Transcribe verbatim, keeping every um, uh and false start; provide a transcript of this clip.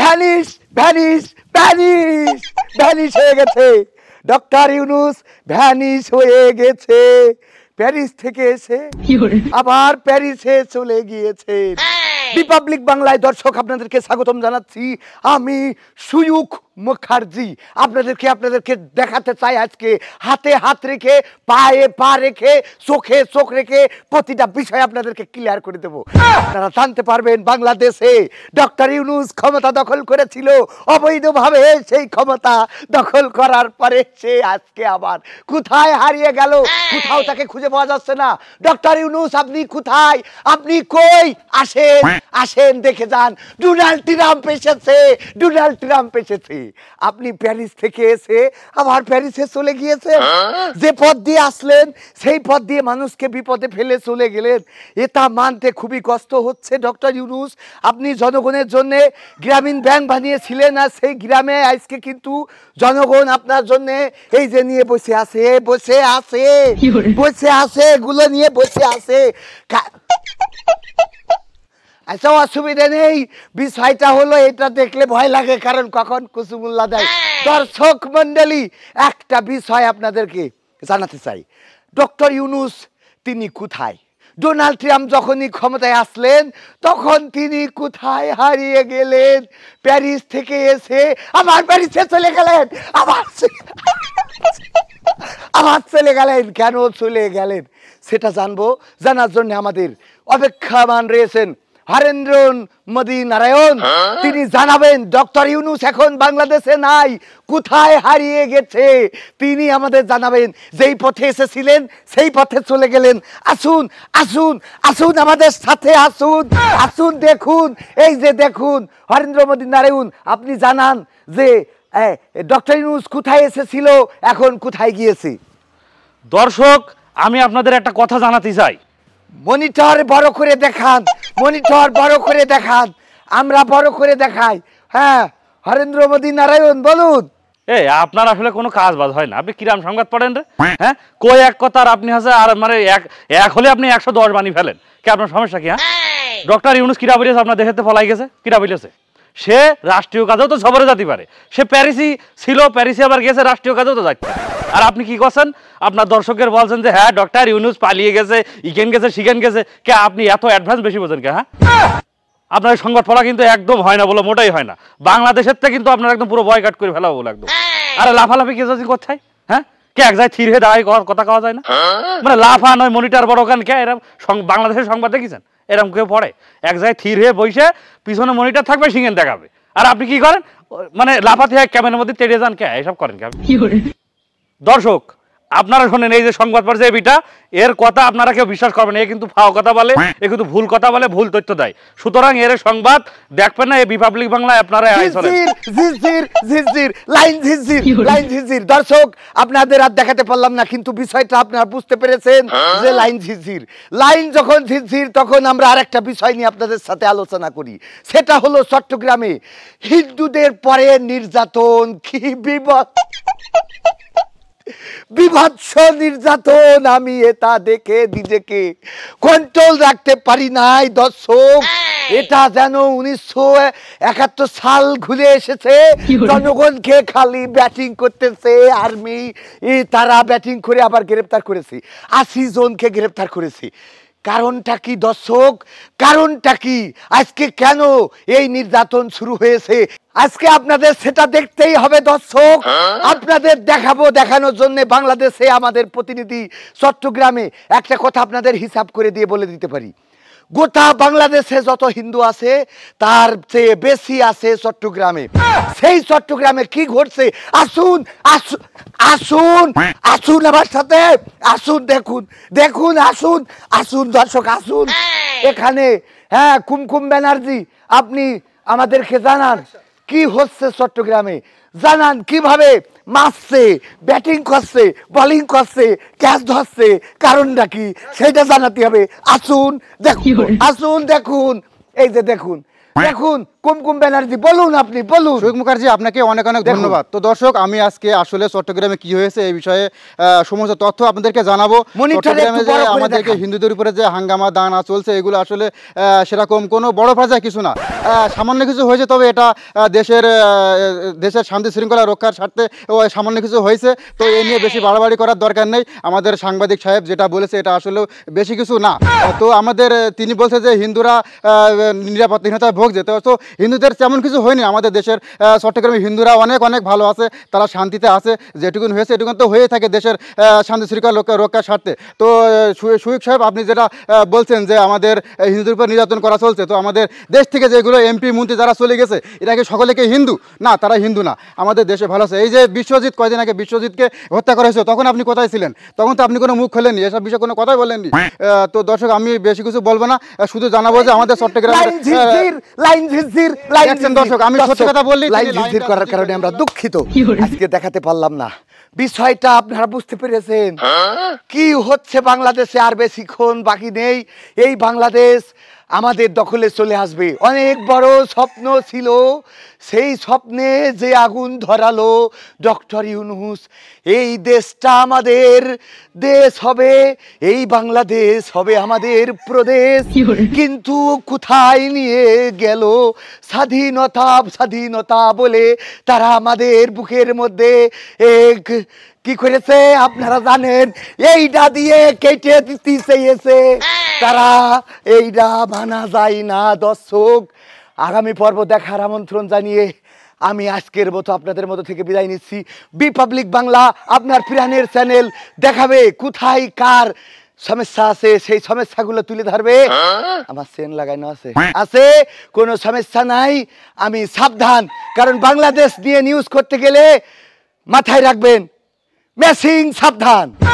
Vanish vanish vanish vanish হয়ে গেছে doctor Yunus, vanish হয়ে গেছে। প্যারিস থেকে এসে আবার প্যারিসে চলে গিয়েছে। বি পাবলিক বাংলায় দর্শক আপনাদেরকে স্বাগতম জানাচ্ছি, আমি সুয়ুক মুখার্জি। আপনাদেরকে আপনাদেরকে দেখাতে চাই আজকে হাতে হাত রেখে, পায়ে পা রেখে, চোখে চোখ রেখে প্রতিটা বিষয় আপনাদেরকে ক্লিয়ার করে দেবো। আপনারা জানতে পারবেন বাংলাদেশে ডক্টর ইউনুস ক্ষমতা দখল করেছিল অবৈধভাবে। সেই ক্ষমতা দখল করার পরে সে আজকে আবার কোথায় হারিয়ে গেল, কোথাও তাকে খুঁজে পাওয়া যাচ্ছে না। ডক্টর ইউনুস আপনি কোথায়, আপনি কই, আসেন আসেন দেখে যান। ডোনাল্ড ট্রাম্প এসেছে, ডোনাল্ড ট্রাম্প এসেছে। আপনি প্যারিস থেকে এসে আবার প্যারিসে চলে গিয়েছেন। যে পথ দিয়ে আসলেন সেই পথ দিয়ে মানুষকে বিপদে ফেলে চলে গেলেন। এটা মানতে খুবই কষ্ট হচ্ছে ডক্টর ইউনুস। আপনি জনগণের জন্য গ্রামীণ ব্যাংক বানিয়েছিলেন, আর সেই গ্রামে আজকে কিন্তু জনগণ আপনার জন্য এই যে নিয়ে বসে আছে, বসে আছে, বসে আছে, এগুলো নিয়ে বসে আছে। আচ্ছা, অসুবিধা নেই। বিষয়টা হলো, এটা দেখলে ভয় লাগে, কারণ কখন কুসুমুল্লা দেয়। দর্শক মন্ডলী, একটা বিষয় আপনাদেরকে জানাতে চাই, ডক্টর ইউনুস তিনি কোথায়? ডোনাল্ড ট্রাম্প যখনই ক্ষমতায় আসলেন তখন তিনি কোথায় হারিয়ে গেলেন? প্যারিস থেকে এসে আবার প্যারিসে চলে গেলেন, আবার আবার চলে গেলেন। কেন চলে গেলেন সেটা জানবো। জানার জন্য আমাদের অপেক্ষামান রয়েছেন হারেন্দ্র মোদি নারায়ণ। তিনি জানাবেন ডক্টর ইউনুস এখন বাংলাদেশে নাই, কোথায় হারিয়ে গেছে তিনি আমাদের জানাবেন। যেই পথে এসেছিলেন সেই পথে চলে গেলেন। আসুন আসুন আসুন আমাদের সাথে আসুন, আসুন দেখুন, এই যে দেখুন হারেন্দ্র মোদি নারায়ণ। আপনি জানান যে ডক্টর ইউনুস কোথায় এসেছিল, এখন কোথায় গিয়েছে। দর্শক, আমি আপনাদের একটা কথা জানাতে চাই। মনিটর বড় করে দেখান, মনিটর বড় করে দেখান, আমরা বড় করে দেখাই। হ্যাঁ, হারেন্দ্র মোদি নারায়ণ বলুন। এই আপনার আসলে কোনো কাজ বাজ হয় না, আপনি কিরাম সংবাদ পড়েন রে? হ্যাঁ, কই এক কথা আর আপনি হাসে, আর মানে এক এক হলে আপনি একশো দশ বানিয়ে ফেলেন। কি আপনার সমস্যা কি? হ্যাঁ, ডক্টর ইউনুস কিরা বলিয়েছে আপনার দেখাতে ফলাই গেছে, কিরা বলিয়েছে? সে রাষ্ট্রীয় কাজেও তো সবরে যেতে পারে, সে প্যারিসই ছিল, প্যারিসে আবার গেছে, রাষ্ট্রীয় কাজেও তো যাচ্ছে। আর আপনি কি করছেন? আপনার দর্শকের বলছেন যে হ্যাঁ ডক্টর ইউনুস পালিয়ে গেছে, ইগেন গেছে, শিখেন গেছে। কে আপনি এত অ্যাডভান্স বেশি বোঝেন কে? হ্যাঁ, আপনার সংবাদ পড়া কিন্তু একদম হয় না, বলো মোটাই হয় না। বাংলাদেশের থেকে কিন্তু আপনার একদম পুরো বয়কট করে ফেলা বলো একদম। আরে লাফালাফি কে যাচ্ছি কোথায়? হ্যাঁ, কে এক যায় থির হয়ে দাঁড়াই কথা কওয়া যায় না, মানে লাফা নয় মনিটার বড় কান কে? এরকম বাংলাদেশের সংবাদ দেখেছেন? এরকম কেউ পড়ে? এক জায়গায় থির হয়ে বসে পিছনে মনিটার থাকবে, শিঙেন দেখাবে। আর আপনি কি করেন? মানে লাফাতে হয় ক্যামেরার মধ্যে তেড়ে যান কে? এসব করেন কে? দর্শক, আপনারা শোনেন, এই যে সংবাদ পড়ছে বিটা, এর কথা আপনারা কেউ বিশ্বাস করবেন। এ কিন্তু ফাও কথা বলে, এ কিন্তু ভুল কথা বলে, ভুল তথ্য দেয়। সুতরাং এর সংবাদ দেখবেন না। এই রিপাবলিক বাংলায় আপনারা ঝিরঝির ঝিরঝির লাইন ঝিরঝির লাইন ঝিরঝির। দর্শক, আপনাদের আর দেখাতে পারলাম না, কিন্তু বিষয়টা আপনারা বুঝতে পেরেছেন যে লাইন ঝিরঝির। লাইন যখন ঝিরঝির তখন আমরা আরেকটা বিষয় নিয়ে আপনাদের সাথে আলোচনা করি, সেটা হলো চট্টগ্রামে হিন্দুদের পরে নির্যাতন। কি বিপদ, বিভৎস নির্যাতন! আমি এটা দেখে নিজেকে কন্ট্রোল রাখতে পারি নাই। দর্শক, এটা যেন উনিশশো একাত্তর সাল ঘুরে এসেছে। জনগণকে খালি ব্যাটিং করতেছে আর্মি, তারা ব্যাটিং করে আবার গ্রেপ্তার করেছে, আশি জনকে গ্রেপ্তার করেছে। কারণটা কি দর্শক, কারণটা কি? আজকে কেন এই নির্যাতন শুরু হয়েছে? আজকে আপনাদের সেটা দেখতেই হবে। দর্শক, আপনাদের দেখাবো। দেখানোর জন্য বাংলাদেশে আমাদের প্রতিনিধি চট্টগ্রামে। একটা কথা আপনাদের হিসাব করে দিয়ে বলে দিতে পারি, গোটা বাংলাদেশে যত হিন্দু আছে তার চেয়ে বেশি আছে চট্টগ্রামে। সেই চট্টগ্রামে কি ঘটছে? আসুন আসুন আসুন আসুন আমার সাথে আসুন, দেখুন দেখুন, আসুন আসুন দর্শক আসুন এখানে। হ্যাঁ, কুমকুম ব্যানার্জি, আপনি আমাদেরকে জানান কি হচ্ছে চট্টগ্রামে, জানান কিভাবে মারছে, ব্যাটিং করছে, বলিং করছে, ক্যাচ ধরছে, কারণটা কি সেটা জানাতে হবে। আসুন দেখুন, আসুন দেখুন, এই যে দেখুন দেখুন কুমকুম ব্যানার্জি বলুন আপনি বলুন। সুরেশ মুখার্জি আপনাকে অনেক অনেক ধন্যবাদ। তো দর্শক আমি আজকে আসলে চট্টগ্রামে কি হয়েছে এই বিষয়ে সমস্ত তথ্য আপনাদেরকে জানাবো। চট্টগ্রামে যে আমাদেরকে হিন্দুদের উপরে যে হাঙ্গামা দানা চলছে এগুলো আসলে সেরকম কোনো বড় ফাজা কিছু না, সামান্য কিছু হয়েছে। তবে এটা দেশের দেশের শান্তি শৃঙ্খলা রক্ষার স্বার্থে সামান্য কিছু হয়েছে, তো এই নিয়ে বেশি বাড়াবাড়ি করার দরকার নেই। আমাদের সাংবাদিক সাহেব যেটা বলেছে এটা আসলে বেশি কিছু না। তো আমাদের তিনি বলছে যে হিন্দুরা নিরাপত্তাহীনতায় ভোগছে, তো হিন্দুদের তেমন কিছু হয়নি। আমাদের দেশের চট্টগ্রামে হিন্দুরা অনেক অনেক ভালো আছে, তারা শান্তিতে আছে। যেটুকুন হয়েছে এটুকু তো হয়ে থাকে দেশের শান্তি শৃঙ্খলা রক্ষার স্বার্থে। তো সুইক সাহেব আপনি যেটা বলছেন যে আমাদের হিন্দুদের উপর নির্যাতন করা চলছে, তো আমাদের দেশ থেকে যেগুলো এমপি মন্ত্রী যারা চলে গেছে এরা কি সকলেকে হিন্দু? না, তারা হিন্দু না। আমাদের দেশে ভালো আছে। এই যে বিশ্বজিৎ কয়দিন আগে বিশ্বজিৎকে হত্যা করা হয়েছিল, তখন আপনি কোথায় ছিলেন? তখন তো আপনি কোনো মুখ খোলেননি, এসব বিষয়ে কোনো কথাই বলেননি। তো দর্শক আমি বেশি কিছু বলবো না, শুধু জানাবো যে আমাদের দর্শক আমি সত্যি কথা বললি, লাইন ঝিরঝির করার কারণে আমরা দুঃখিত, আজকে দেখাতে পারলাম না। বিষয়টা আপনারা বুঝতে পেরেছেন কি হচ্ছে বাংলাদেশে, আর বেশিক্ষণ বাকি নেই। এই বাংলাদেশ আমাদের দখলে চলে আসবে, অনেক বড় স্বপ্ন ছিল। সেই স্বপ্নে যে আগুন ধরালো ডক্টর ইউনুস, এই দেশটা আমাদের দেশ হবে, এই বাংলাদেশ হবে আমাদের প্রদেশ, কিন্তু কোথায় নিয়ে গেল? স্বাধীনতা স্বাধীনতা বলে তারা আমাদের বুকের মধ্যে এক কি করেছে আপনারা জানেন, এইটা দিয়ে কেটে দিতে চেয়েছে তারা। এইটা মানা যায় না। দর্শক আগামী পর্ব দেখার আমন্ত্রণ জানিয়ে আমি আজকের মতো আপনাদের মতো থেকে বিদায় নিচ্ছি। বি পাবলিক বাংলা আপনার প্রাণের চ্যানেল, দেখাবে কোথায় কার সমস্যা আছে, সেই সমস্যাগুলো তুলে ধরবে। আমার চেন লাগানো আছে আছে কোনো সমস্যা নাই, আমি সাবধান। কারণ বাংলাদেশ দিয়ে নিউজ করতে গেলে মাথায় রাখবেন মেসিং সাবধান।